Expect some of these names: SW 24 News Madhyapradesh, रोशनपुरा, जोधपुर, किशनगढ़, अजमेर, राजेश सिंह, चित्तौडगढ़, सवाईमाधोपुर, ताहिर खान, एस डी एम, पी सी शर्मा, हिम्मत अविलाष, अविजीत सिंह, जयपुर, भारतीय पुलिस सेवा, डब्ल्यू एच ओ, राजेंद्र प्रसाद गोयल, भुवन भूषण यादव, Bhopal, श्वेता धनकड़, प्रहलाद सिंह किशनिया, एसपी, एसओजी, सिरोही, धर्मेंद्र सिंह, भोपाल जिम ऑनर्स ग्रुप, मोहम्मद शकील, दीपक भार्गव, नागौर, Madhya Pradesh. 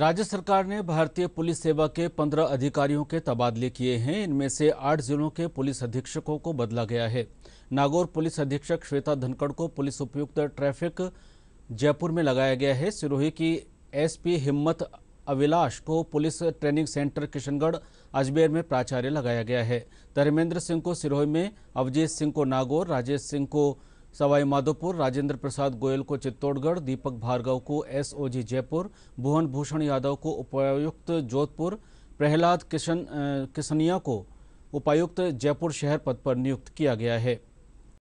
राज्य सरकार ने भारतीय पुलिस सेवा के 15 अधिकारियों के तबादले किए हैं। इनमें से 8 जिलों के पुलिस अधीक्षकों को बदला गया है। नागौर पुलिस अधीक्षक श्वेता धनकड़ को पुलिस उपायुक्त ट्रैफिक जयपुर में लगाया गया है। सिरोही की एसपी हिम्मत अविलाष को police training centre किशनगढ़ अजमेर में प्राचार्य लगाया गया है। धर्मेंद्र सिंह को सिरोही में, अविजीत सिंह को नागौर, राजेश सिंह को सवाईमाधोपुर, राजेंद्र प्रसाद गोयल को चित्तौडगढ़, दीपक भार्गव को एसओजी जयपुर, भुवन भूषण यादव को उपायुक्त जोधपुर, प्रहलाद सिंह किशनिया को उपायुक्त जयपुर शहर पद पर नियुक्त किया गया है।